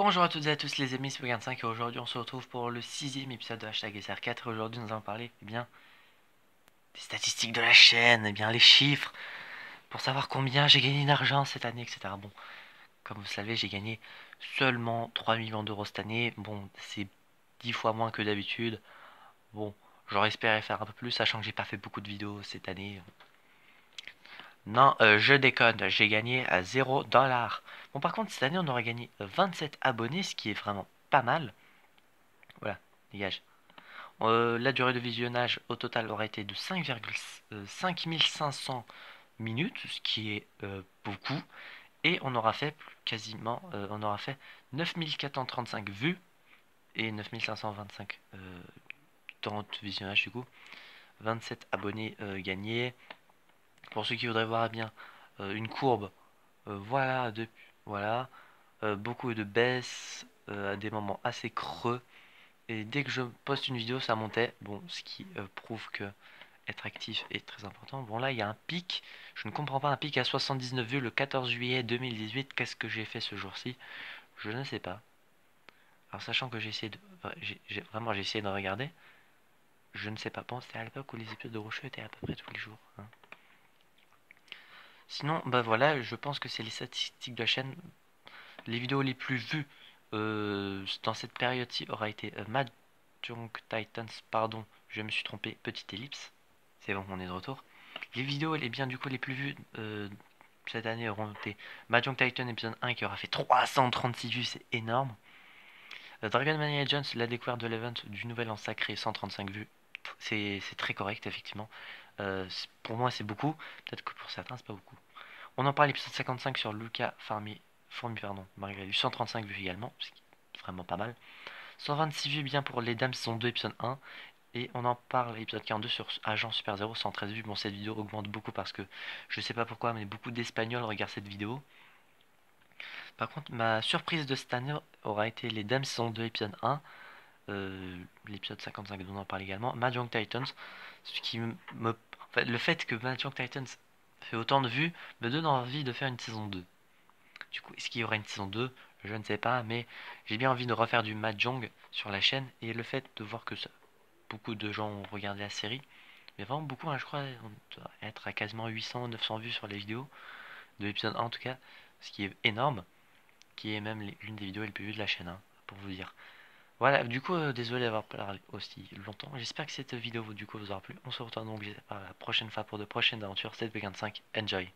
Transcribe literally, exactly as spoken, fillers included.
Bonjour à toutes et à tous les amis, c'est PokéKaan cinq et aujourd'hui on se retrouve pour le sixième épisode de Hashtag S R quatre. Aujourd'hui nous allons parler eh bien, des statistiques de la chaîne, eh bien, les chiffres, pour savoir combien j'ai gagné d'argent cette année, et cetera. Bon, comme vous le savez, j'ai gagné seulement trois millions d'euros cette année. Bon, c'est dix fois moins que d'habitude. Bon, j'aurais espéré faire un peu plus, sachant que j'ai pas fait beaucoup de vidéos cette année. Non, euh, je déconne, j'ai gagné à zéro dollar. Bon, par contre, cette année, on aurait gagné vingt-sept abonnés, ce qui est vraiment pas mal. Voilà, dégage. Euh, la durée de visionnage au total aurait été de cinq mille cinq cents minutes, ce qui est euh, beaucoup. Et on aura fait quasiment, euh, on aura fait neuf mille quatre cent trente-cinq vues et neuf mille cinq cent vingt-cinq euh, temps de visionnage du coup. vingt-sept abonnés euh, gagnés. Pour ceux qui voudraient voir eh bien euh, une courbe, euh, voilà, de, voilà euh, beaucoup de baisses, euh, à des moments assez creux. Et dès que je poste une vidéo, ça montait. Bon, ce qui euh, prouve que être actif est très important. Bon, là, il y a un pic. Je ne comprends pas, un pic à soixante-dix-neuf vues le quatorze juillet deux mille dix-huit. Qu'est-ce que j'ai fait ce jour-ci? Je ne sais pas. Alors, sachant que j'ai essayé de... J'ai, vraiment, j'ai essayé de regarder. Je ne sais pas. Bon, c'était à l'époque où les épisodes de Rocheux étaient à peu près tous les jours. Hein. Sinon, bah voilà, je pense que c'est les statistiques de la chaîne. Les vidéos les plus vues euh, dans cette période-ci aura été euh, Mahjong Titans, pardon, je me suis trompé, petite ellipse. C'est bon, on est de retour. Les vidéos, les bien du coup, les plus vues euh, cette année auront été Mahjong Titans épisode un qui aura fait trois cent trente-six vues, c'est énorme. Euh, Dragon Mania Jones, la découverte de l'event du nouvel an sacré, cent trente-cinq vues. C'est très correct, effectivement. Euh, pour moi, c'est beaucoup. Peut-être que pour certains, c'est pas beaucoup. On en parle l'épisode cinquante-cinq sur Luca Farmi, Farmi pardon, Marguerite, cent trente-cinq vues également, ce qui est vraiment pas mal. cent vingt-six vues bien pour les dames saison deux, épisode un. Et on en parle l'épisode quarante-deux sur Agent Super zéro, cent treize vues. Bon, cette vidéo augmente beaucoup parce que je sais pas pourquoi, mais beaucoup d'Espagnols regardent cette vidéo. Par contre, ma surprise de cette année aura été les dames saison deux, épisode un. Euh, l'épisode cinquante-cinq dont on en parle également, Mahjong Titans, ce qui me, me en fait, le fait que Mahjong Titans fait autant de vues me donne envie de faire une saison deux. Du coup, est-ce qu'il y aura une saison deux? Je ne sais pas, mais j'ai bien envie de refaire du Mahjong sur la chaîne, et le fait de voir que ça, beaucoup de gens ont regardé la série, mais vraiment beaucoup, hein, je crois, on doit être à quasiment huit cents neuf cents vues sur les vidéos de l'épisode un en tout cas, ce qui est énorme, qui est même l'une des vidéos les plus vues de la chaîne, hein, pour vous dire. Voilà, du coup, euh, désolé d'avoir parlé aussi longtemps. J'espère que cette vidéo du coup vous aura plu. On se retrouve donc par la prochaine fois pour de prochaines aventures. C'était PokéKaan cinq, enjoy!